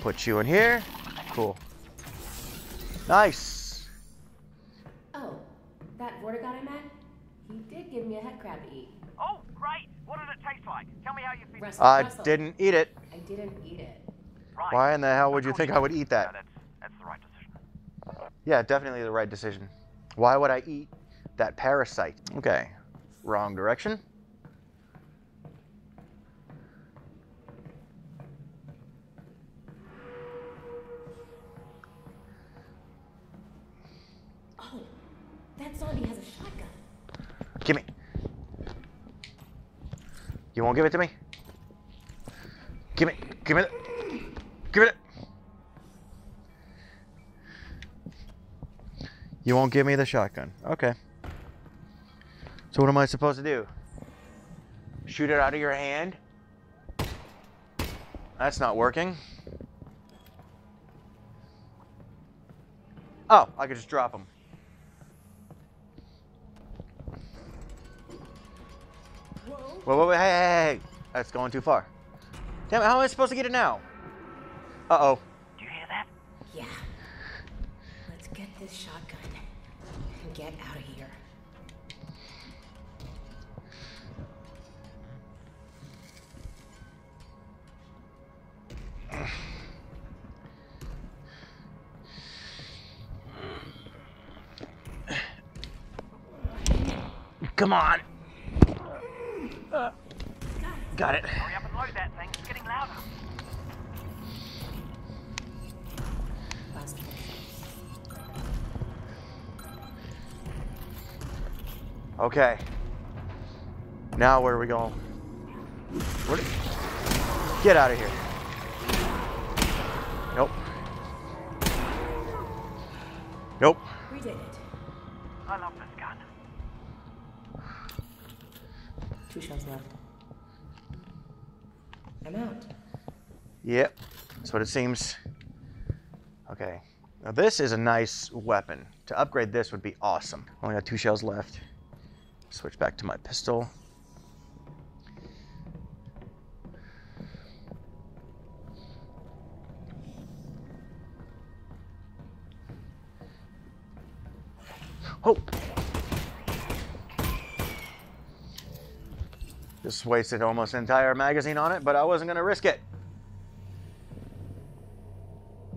Put you in here. Cool. Nice. Oh, that Vortigaunt I met? He did give me a head crab to eat. Oh, great. What did it taste like? Tell me how you feel. I didn't eat it. I didn't eat it. Right. Why in the hell would you think I would eat that? No, that's the right decision. Yeah, definitely the right decision. Why would I eat that parasite? Okay. Wrong direction. Oh, that zombie has a shotgun. Give me. You won't give it to me? Give me. Give me. Give it. You won't give me the shotgun. Okay. So what am I supposed to do? Shoot it out of your hand? That's not working. Oh, I could just drop him. Whoa, whoa, wait, hey. That's going too far. Damn it, how am I supposed to get it now? Uh-oh. Do you hear that? Yeah. Let's get this shotgun. Get out of here. Come on. Got it. Hurry up and load that thing. It's getting louder. Okay. Now where are we going? Get out of here. Nope. Nope. We did it. I love this gun. 2 shots left. I'm out. Yep. That's what it seems. Okay. Now this is a nice weapon. To upgrade this would be awesome. Only got 2 shells left. Switch back to my pistol. Oh! Just wasted almost an entire magazine on it, but I wasn't gonna risk it.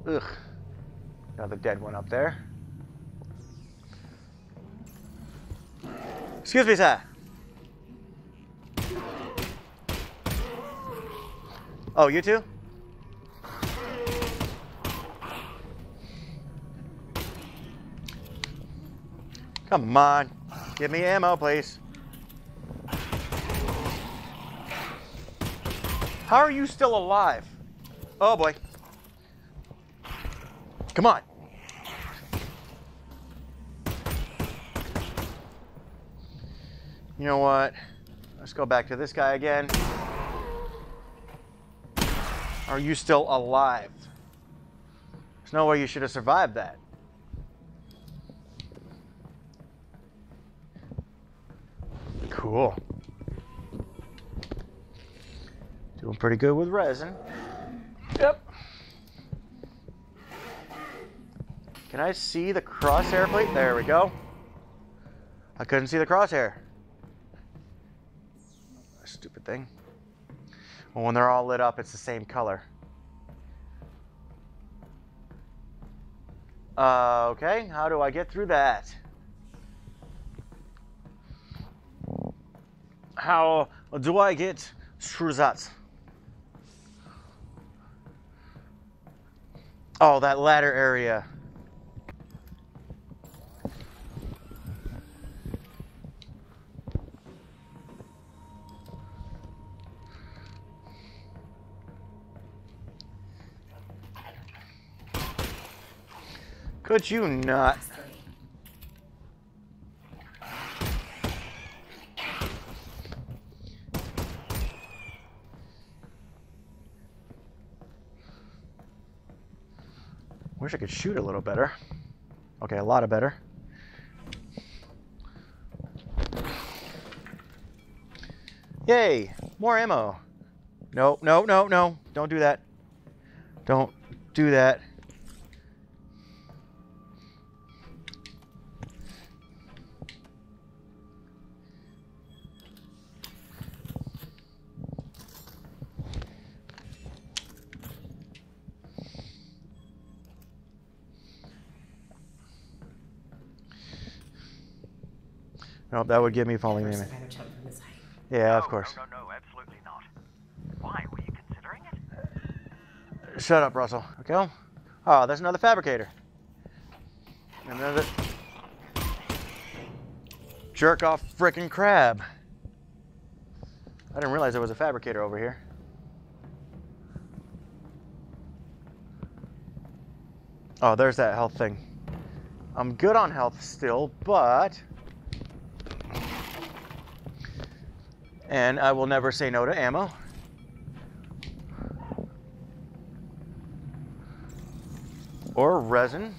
Ugh. Another dead one up there. Excuse me, sir. Oh, you too? Come on. Give me ammo, please. How are you still alive? Oh, boy. Come on. You know what? Let's go back to this guy again. Are you still alive? There's no way you should have survived that. Cool. Doing pretty good with resin. Yep. Can I see the crosshair plate? There we go. I couldn't see the crosshair. Stupid thing. Well, when they're all lit up, it's the same color. Okay, how do I get through that? How do I get through that? Oh, that ladder area. Could you not? Wish I could shoot a little better. Okay, a lot better. Yay, more ammo. No, no, no, no. Don't do that. Don't do that. Nope, that would give me falling damage. Yeah, of course. No, no, no, absolutely not. Why were you considering it? Shut up, Russell. Okay. Oh, there's another fabricator. Another jerk off frickin' crab. I didn't realize there was a fabricator over here. Oh, there's that health thing. I'm good on health still, but. And I will never say no to ammo. Or resin.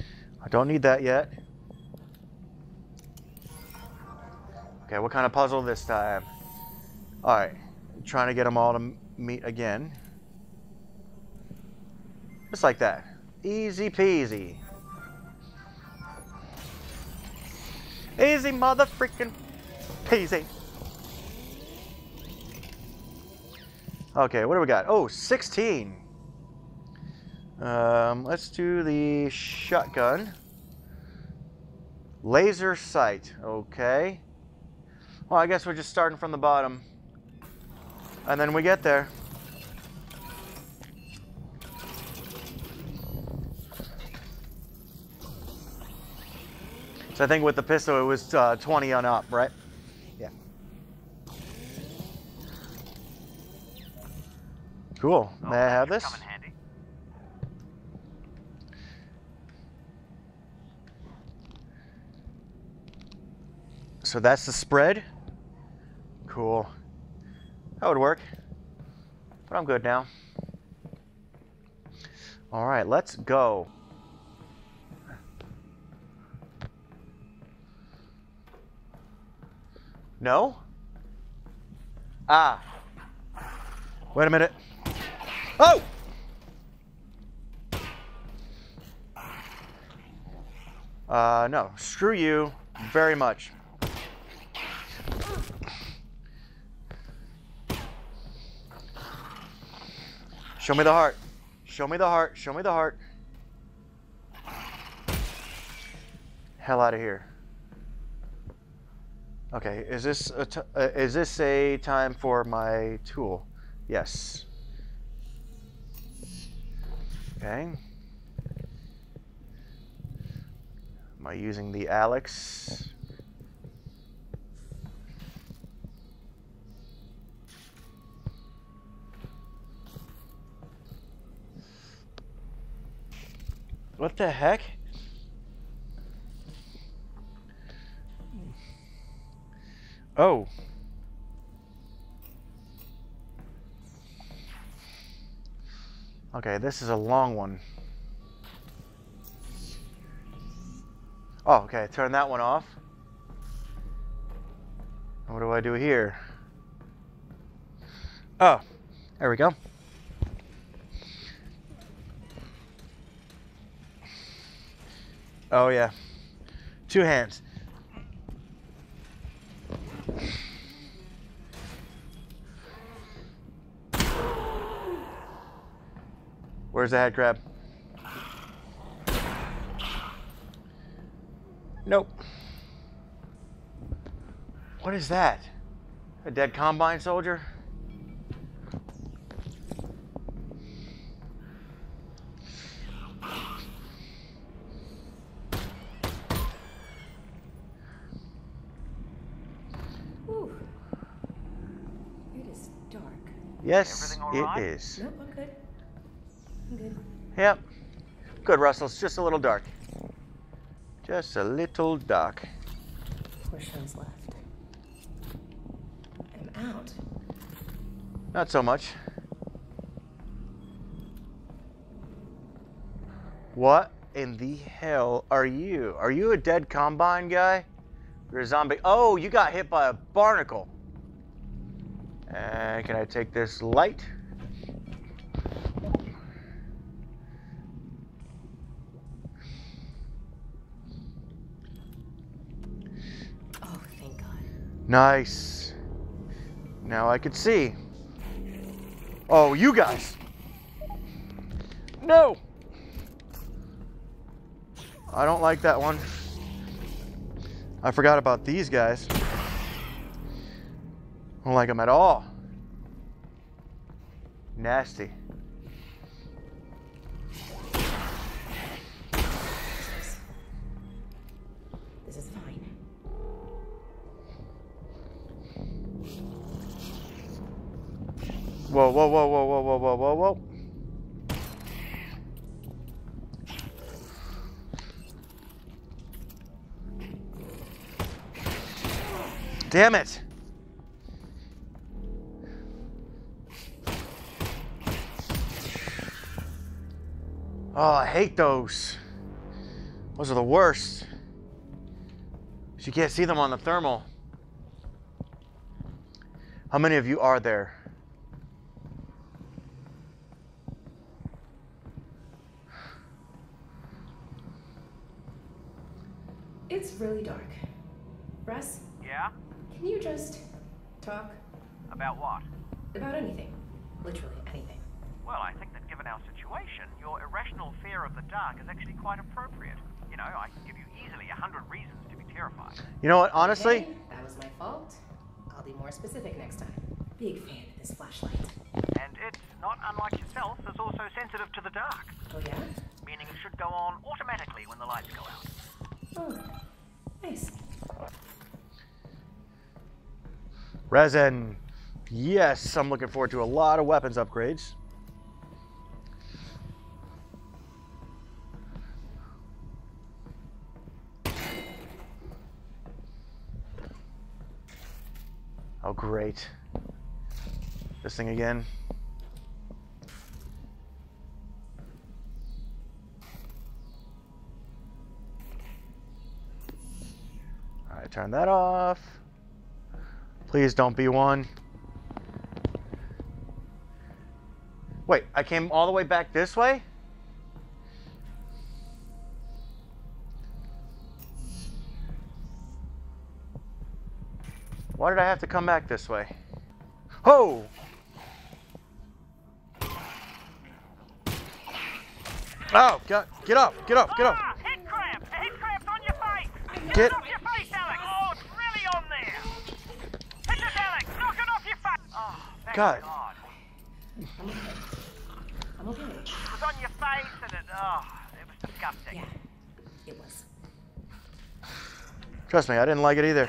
I don't need that yet. Okay, what kind of puzzle this time? All right, I'm trying to get them all to meet again. Just like that. Easy peasy. Easy mother freaking peasy. Okay, what do we got? Oh, 16. Let's do the shotgun. Laser sight. Okay. Well, I guess we're just starting from the bottom. And then we get there. So I think with the pistol, it was 20 on up, right? Yeah. Cool. May I have this? So that's the spread. Cool. That would work. But I'm good now. All right, let's go. No? Ah. Wait a minute. Oh! No. Screw you very much. Show me the heart. Show me the heart. Show me the heart. Hell out of here. Okay, is this a time for my tool? Yes. Okay. Am I using the Alyx? What the heck? Oh. Okay, this is a long one. Oh, okay, turn that one off. What do I do here? Oh, there we go. Oh yeah, two hands. Where's the head crab? Nope. What is that? A dead Combine soldier? Yes, it is. Nope, I'm good. I'm good. Yep. Good, Russell. It's just a little dark. Just a little dark. Questions left. I'm out. Not so much. What in the hell are you? Are you a dead Combine guy? You're a zombie. Oh, you got hit by a barnacle. Can I take this light? Oh, thank God. Nice. Now I could see. Oh, you guys. No. I don't like that one. I forgot about these guys. I don't like them at all. Nasty. This is fine. Whoa, whoa, whoa, whoa, whoa, whoa, whoa, whoa, whoa. Damn it. Oh, I hate those. Those are the worst. You can't see them on the thermal. How many of you are there? It's really dark. Russ? Yeah? Can you just talk? About what? About anything. Literally anything. Well, I think that given our situation, your irrational fear of the dark is actually quite appropriate. You know, I can give you easily 100 reasons to be terrified. You know what, honestly? Okay, that was my fault. I'll be more specific next time. Big fan of this flashlight. And it's not unlike yourself, it's also sensitive to the dark. Oh yeah? Meaning it should go on automatically when the lights go out. Oh, nice. Resin. Yes, I'm looking forward to a lot of weapons upgrades. Oh, great. This thing again. Alright, turn that off. Please don't be one. Wait, I came all the way back this way? Why did I have to come back this way? Ho! Oh, get up, get up, get up! Ah, head cramp! A head cramp on your face! Get it off your face, Alyx! Oh, it's really on there! Hit it, Alyx! Knock it off your face! Oh, thank God. I'm okay. It was on your face and it was disgusting. Yeah, it was. Trust me, I didn't like it either.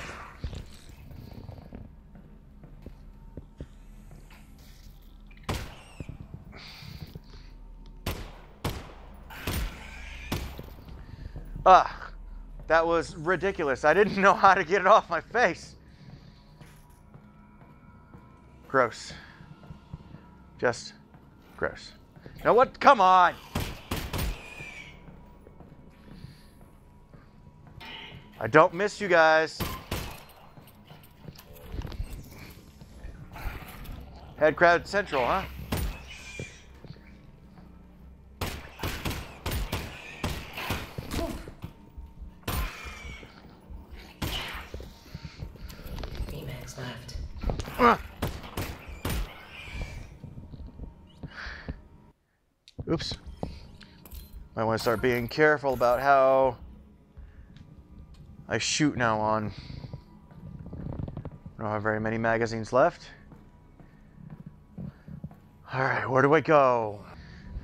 That was ridiculous. I didn't know how to get it off my face. Gross. Just gross. You know what? Come on! I don't miss you guys. Head crowd central, huh? Oops. I want to start being careful about how I shoot now on. I don't have very many magazines left. Alright, where do I go?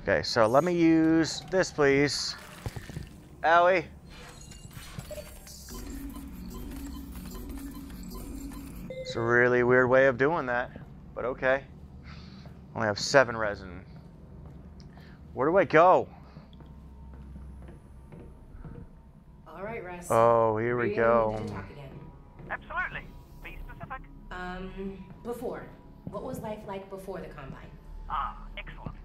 Okay, so let me use this, please. Owie. It's a really weird way of doing that, but okay. Only have 7 resin. Where do I go? All right, Russ. Oh, here we go. Talk again? Absolutely. Be specific. Before. What was life like before the Combine? Ah, excellent.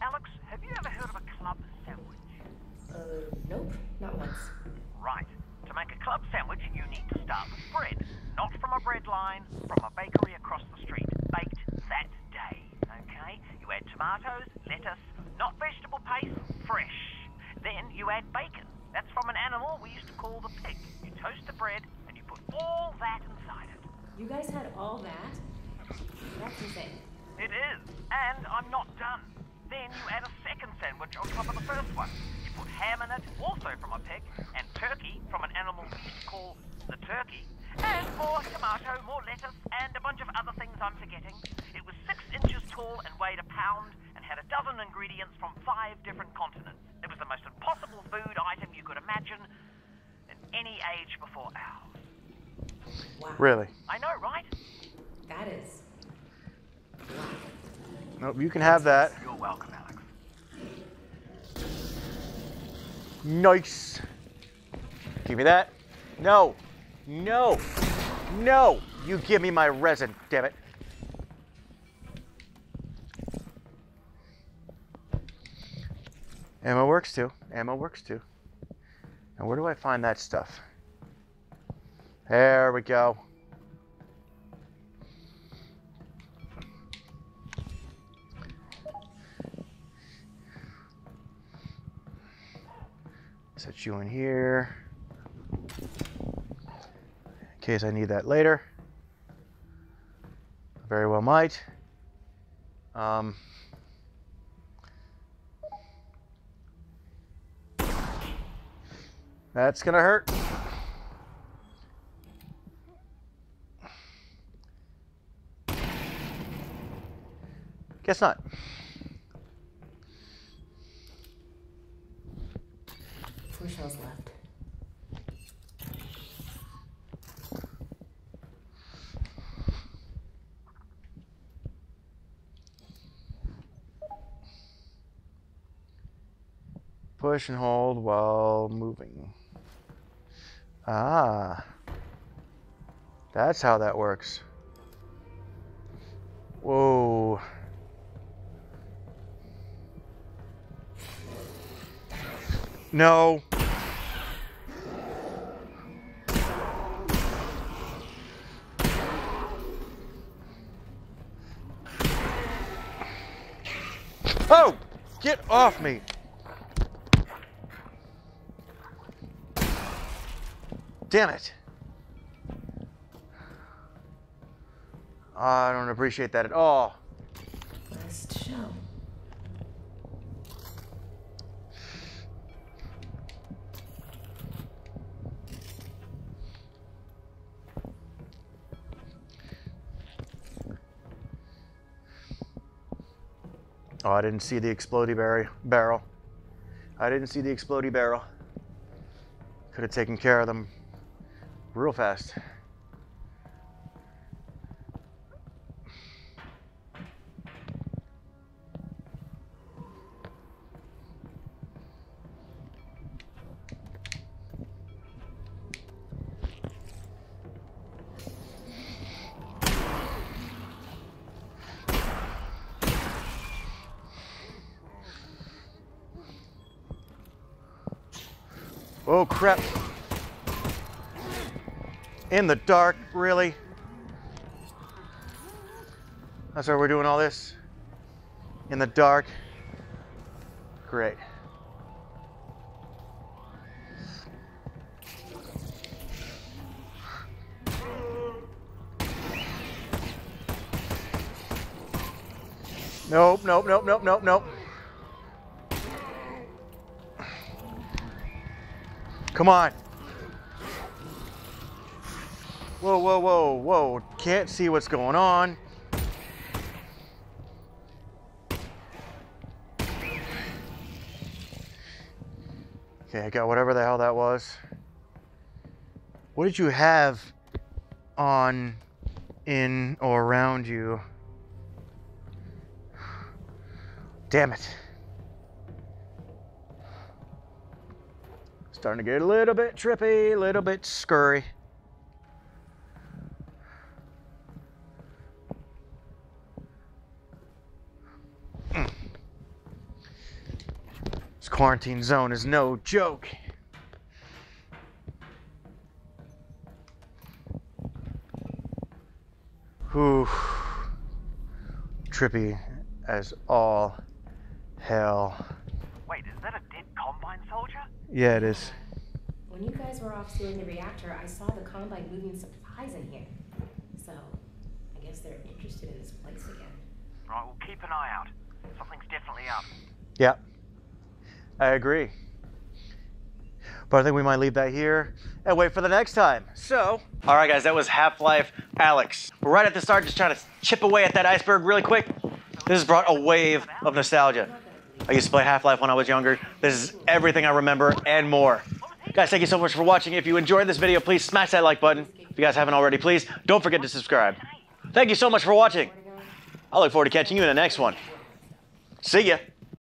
Alyx, have you ever heard of a club sandwich? Nope, not once. Right. To make a club sandwich, you need to start with bread. Not from a bread line, from a bakery across the street. Baked that day, okay? You add tomatoes, lettuce, not vegetable paste, fresh. Then you add bacon. That's from an animal we used to call the pig. You toast the bread and you put all that inside it. You guys had all that? That's insane. It is. And I'm not done. Then you add a second sandwich on top of the first one. You put ham in it, also from a pig, and turkey from an animal we used to call the turkey. And more tomato, more lettuce, and a bunch of other things I'm forgetting. It was 6 inches tall and weighed a pound. Had a dozen ingredients from 5 different continents. It was the most impossible food item you could imagine in any age before ours. Wow. Really? I know, right? That is. Nope, you can have that. You're welcome, Alyx. Nice. Give me that. No. No. No. You give me my resin, damn it. Ammo works too. Ammo works too. Now where do I find that stuff? There we go. Set you in here. In case I need that later. Very well might. That's gonna hurt. Guess not. Four shells left. Push and hold while moving. Ah, that's how that works. Whoa. No. Oh! Get off me! Damn it. I don't appreciate that at all. Last show. Oh, I didn't see the explodey barrel. I didn't see the explodey barrel. Could have taken care of them real fast. Oh crap. In the dark, really? That's why we're doing all this? In the dark? Great. Nope, nope, nope, nope, nope, nope. Come on. Whoa, whoa, whoa, whoa. Can't see what's going on. Okay, I got whatever the hell that was. What did you have on, in, or around you? Damn it. Starting to get a little bit trippy, a little bit scurry. This quarantine zone is no joke. Whew. Trippy as all hell. Wait, is that a dead Combine soldier? Yeah, it is. When you guys were off sealing the reactor, I saw the Combine moving supplies in here. So, I guess they're interested in this place again. Right, we'll keep an eye out. Something's definitely up. Yeah, I agree. But I think we might leave that here and wait for the next time. So, all right, guys, that was Half-Life Alyx. We're right at the start, just trying to chip away at that iceberg really quick. This has brought a wave of nostalgia. I used to play Half-Life when I was younger. This is everything I remember and more. Guys, thank you so much for watching. If you enjoyed this video, please smash that like button. If you guys haven't already, please don't forget to subscribe. Thank you so much for watching. I look forward to catching you in the next one. See ya.